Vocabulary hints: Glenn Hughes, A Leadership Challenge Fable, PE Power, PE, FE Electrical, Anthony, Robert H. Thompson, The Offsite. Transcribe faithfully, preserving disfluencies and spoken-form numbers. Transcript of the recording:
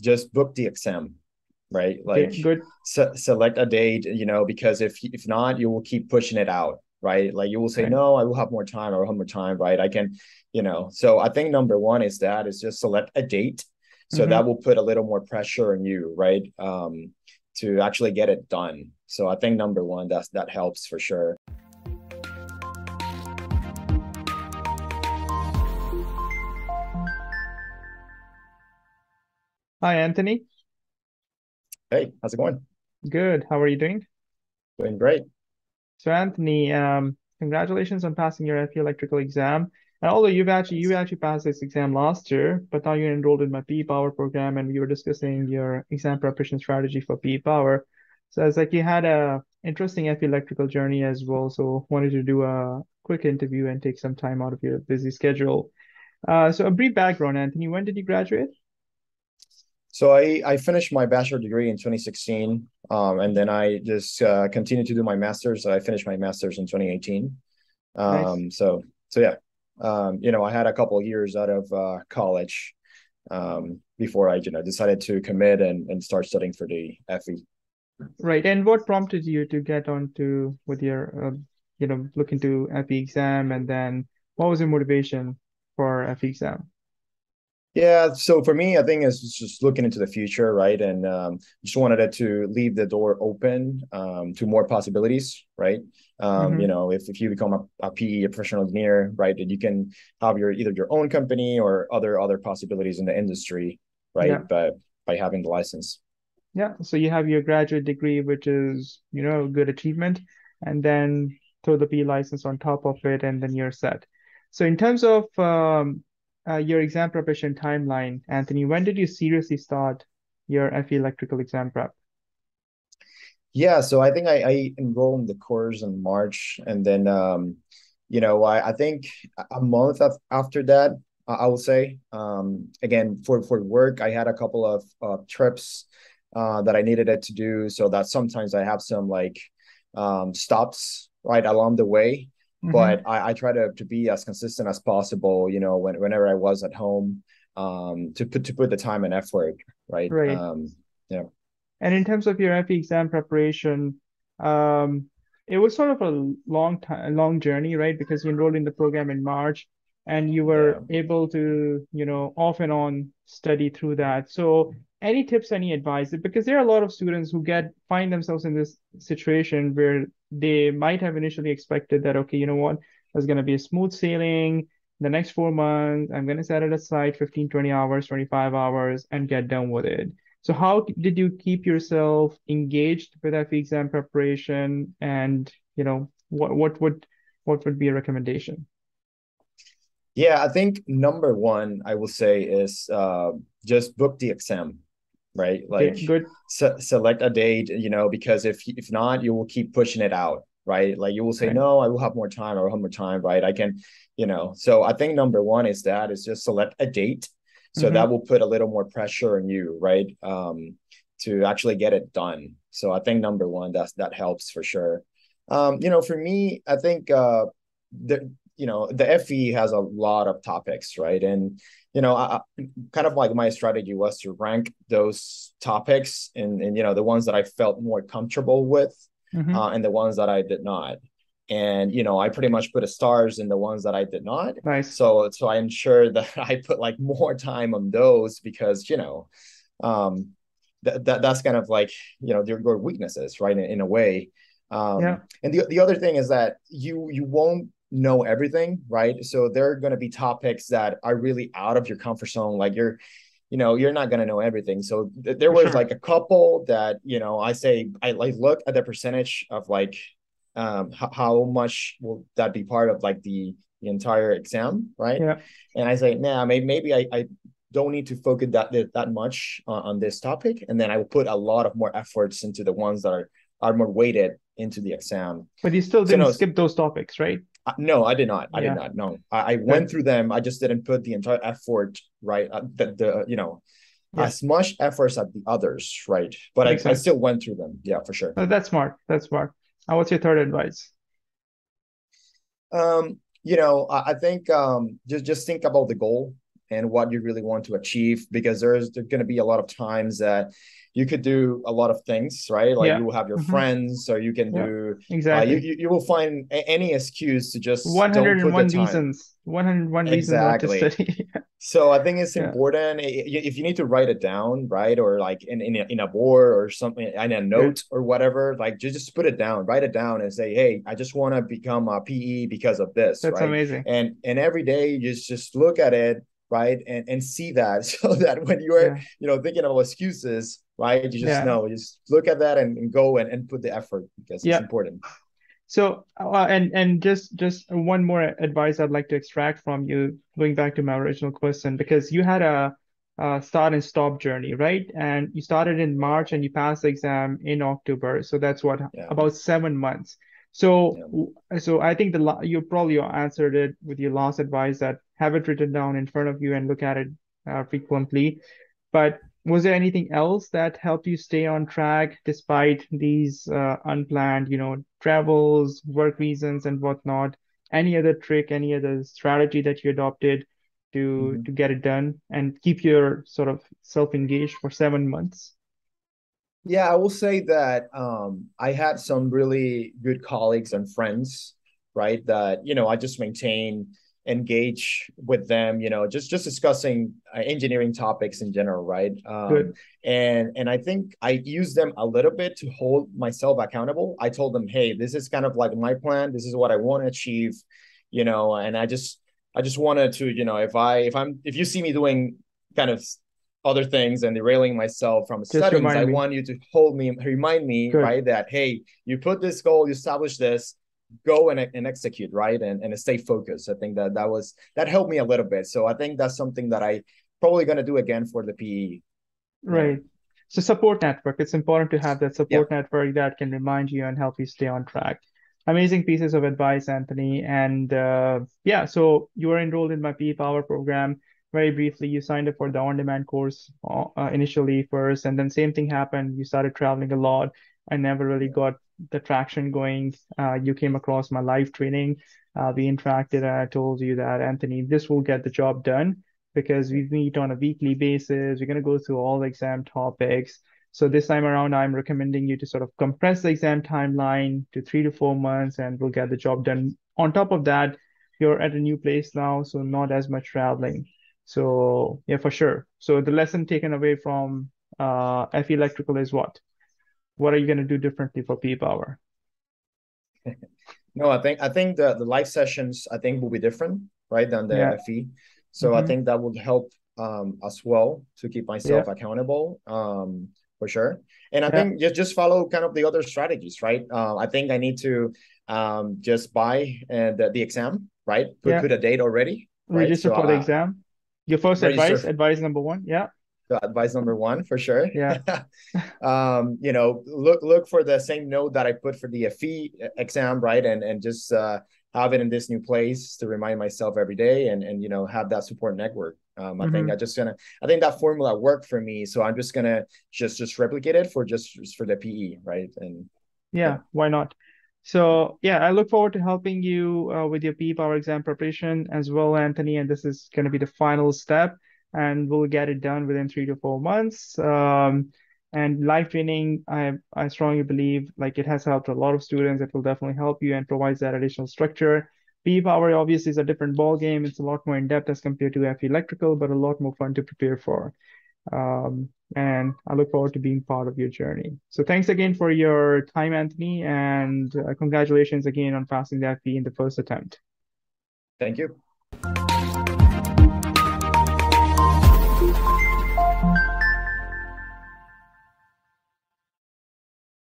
just book the exam, right? Like yeah, good. Se select a date, you know, because if if not, you will keep pushing it out, right? Like you will say, right. no, I will have more time. I will have more time, right? I can, you know. So I think number one is that is just select a date. So mm-hmm. that will put a little more pressure on you, right? Um, to actually get it done. So I think number one, that's, that helps for sure. Hi, Anthony. Hey, how's it going? Good. How are you doing? Doing great. So, Anthony, um, congratulations on passing your F E Electrical exam. And although you've actually you actually passed this exam last year, but now you're enrolled in my P E Power program, and we were discussing your exam preparation strategy for P E Power. So it's like you had a interesting F E Electrical journey as well. So wanted to do a quick interview and take some time out of your busy schedule. Uh, so a brief background, Anthony. When did you graduate? So I, I finished my bachelor degree in twenty sixteen, um, and then I just uh, continued to do my master's. I finished my master's in twenty eighteen. Um, nice. So so yeah. Um, you know, I had a couple of years out of uh, college um, before I, you know, decided to commit and, and start studying for the F E. Right. And what prompted you to get onto with your, uh, you know, look into F E exam? And then what was your motivation for F E exam? Yeah. So for me, I think it's just looking into the future, right? And um, just wanted to leave the door open um, to more possibilities, right? Um, mm-hmm. You know, if, if you become a, a P E, a professional engineer, right, that you can have your either your own company or other other possibilities in the industry, right? Yeah. But by having the license. Yeah. So you have your graduate degree, which is, you know, a good achievement, and then throw the P E license on top of it, and then you're set. So in terms of um, Uh, your exam preparation timeline, Anthony, when did you seriously start your F E Electrical exam prep? Yeah, so I think I, I enrolled in the course in March. And then, um, you know, I, I think a month after that, I will say, um, again, for, for work, I had a couple of uh, trips uh, that I needed it to do. So that sometimes I have some like um, stops right along the way. Mm-hmm. But I, I try to, to be as consistent as possible, you know, when, whenever I was at home, um, to put to put the time and effort, right? Right. Um, yeah. And in terms of your F E exam preparation, um, it was sort of a long time, long journey, right? Because you enrolled in the program in March, and you were yeah. able to, you know, off and on study through that. So, any tips, any advice? Because there are a lot of students who get find themselves in this situation where they might have initially expected that, okay, you know what, there's going to be a smooth sailing the next four months. I'm going to set it aside fifteen, twenty hours, twenty-five hours and get done with it. So how did you keep yourself engaged with F E exam preparation? And, you know, what, what would, what would be a recommendation? Yeah, I think number one, I will say is uh, just book the exam. Right, like good. Se select a date, you know, because if if not, you will keep pushing it out, right? Like you will say, right. no, I will have more time. I will have more time, right? I can, you know. So I think number one is that is just select a date, so mm-hmm. that will put a little more pressure on you, right? Um, to actually get it done. So I think number one, that's that helps for sure. Um, you know, for me, I think uh, the you know the F E has a lot of topics, right? And you know, I, kind of like my strategy was to rank those topics and, and you know, the ones that I felt more comfortable with mm-hmm. uh, and the ones that I did not. And, you know, I pretty much put a stars in the ones that I did not. Nice. So, so I ensure that I put like more time on those because, you know, um, that th that's kind of like, you know, your weaknesses, right, in, in a way. Um, yeah. And the, the other thing is that you you won't know everything, right? So there are going to be topics that are really out of your comfort zone. Like you're, you know, you're not going to know everything. So th there was sure. like a couple that, you know, I say, I like look at the percentage of like, um, how much will that be part of like the, the entire exam, right? Yeah. And I say, nah, maybe, maybe I, I don't need to focus that, that much on, on this topic. And then I will put a lot of more efforts into the ones that are, are more weighted into the exam. But you still didn't so, no, skip those topics, right? No, I did not. I yeah. did not. No, I, I went through them. I just didn't put the entire effort, right? Uh, the, the, you know, yeah. as much efforts at the others, right? But I, I still went through them. Yeah, for sure. Oh, that's smart. That's smart. And what's your third advice? Um, you know, I, I think um, just, just think about the goal and what you really want to achieve, because there's, there's going to be a lot of times that you could do a lot of things, right? Like yeah. you will have your mm-hmm. friends, so you can yeah. do exactly. Uh, you, you will find a, any excuse to just one hundred one reasons, one hundred one exactly. reasons to study. So I think it's yeah. important if you need to write it down, right? Or like in in a, in a board or something, in a note yeah. or whatever. Like just just put it down, write it down, and say, hey, I just want to become a P E because of this. That's right? amazing. And and every day you just just look at it. Right. And and see that, so that when you're, yeah. you know, thinking of excuses, right, you just yeah. know, you just look at that and, and go and, and put the effort, because yeah. it's important. So, uh, and, and just, just one more advice I'd like to extract from you, going back to my original question, because you had a, a start and stop journey, right? And you started in March and you passed the exam in October. So that's what, yeah. about seven months. So, yeah. so I think the you probably answered it with your last advice, that have it written down in front of you and look at it uh, frequently. But was there anything else that helped you stay on track despite these uh, unplanned, you know, travels, work reasons, and whatnot? Any other trick, any other strategy that you adopted to mm-hmm. to get it done and keep your sort of self engaged for seven months? Yeah, I will say that um, I had some really good colleagues and friends, right? That, you know, I just maintain, engage with them, you know, just just discussing uh, engineering topics in general, right? Um, good. And and I think I used them a little bit to hold myself accountable. I told them, hey, this is kind of like my plan. This is what I want to achieve, you know, and I just I just wanted to, you know, if I if I'm if you see me doing kind of other things and derailing myself from studying, I me. want you to hold me, remind me, Good. right, that, hey, you put this goal, you establish this, go and, and execute, right, and, and stay focused. I think that that was, that helped me a little bit. So I think that's something that I probably going to do again for the P E. Right. So support network, it's important to have that support yeah. network that can remind you and help you stay on track. Amazing pieces of advice, Anthony. And uh, yeah, so you are enrolled in my P E Power program. Very briefly, you signed up for the on-demand course uh, initially first, and then same thing happened. You started traveling a lot. I never really got the traction going. Uh, you came across my live training. Uh, we interacted, and I told you that, Anthony, this will get the job done, because we meet on a weekly basis. We're going to go through all the exam topics. So this time around, I'm recommending you to sort of compress the exam timeline to three to four months, and we'll get the job done. On top of that, you're at a new place now, so not as much traveling. So yeah, for sure. So the lesson taken away from uh, F E Electrical is what? What are you going to do differently for P E Power? No, I think I think the, the live sessions, I think, will be different, right, than the yeah. F E. So mm-hmm. I think that would help um, as well to keep myself yeah. accountable, um, for sure. And I yeah. think just, just follow kind of the other strategies, right? Uh, I think I need to um, just buy uh, the, the exam, right? Put, yeah. put a date already. Right? Register so, for the uh, exam. Your first Register. advice, advice number one. Yeah. So advice number one, for sure. Yeah. um, you know, look, look for the same note that I put for the F E exam, right? And, and just uh, have it in this new place to remind myself every day, and, and, you know, have that support network. Um, I mm-hmm. think I just gonna, I think that formula worked for me. So I'm just going to just, just replicate it for just, just for the P E. Right. And yeah, yeah. why not? So yeah, I look forward to helping you uh, with your P E Power exam preparation as well, Anthony. And this is going to be the final step, and we'll get it done within three to four months. Um, and live training, I I strongly believe, like, it has helped a lot of students. It will definitely help you and provides that additional structure. P E Power obviously is a different ball game. It's a lot more in depth as compared to F E Electrical, but a lot more fun to prepare for. Um, and I look forward to being part of your journey. So thanks again for your time, Anthony, and uh, congratulations again on passing the F E in the first attempt. Thank you.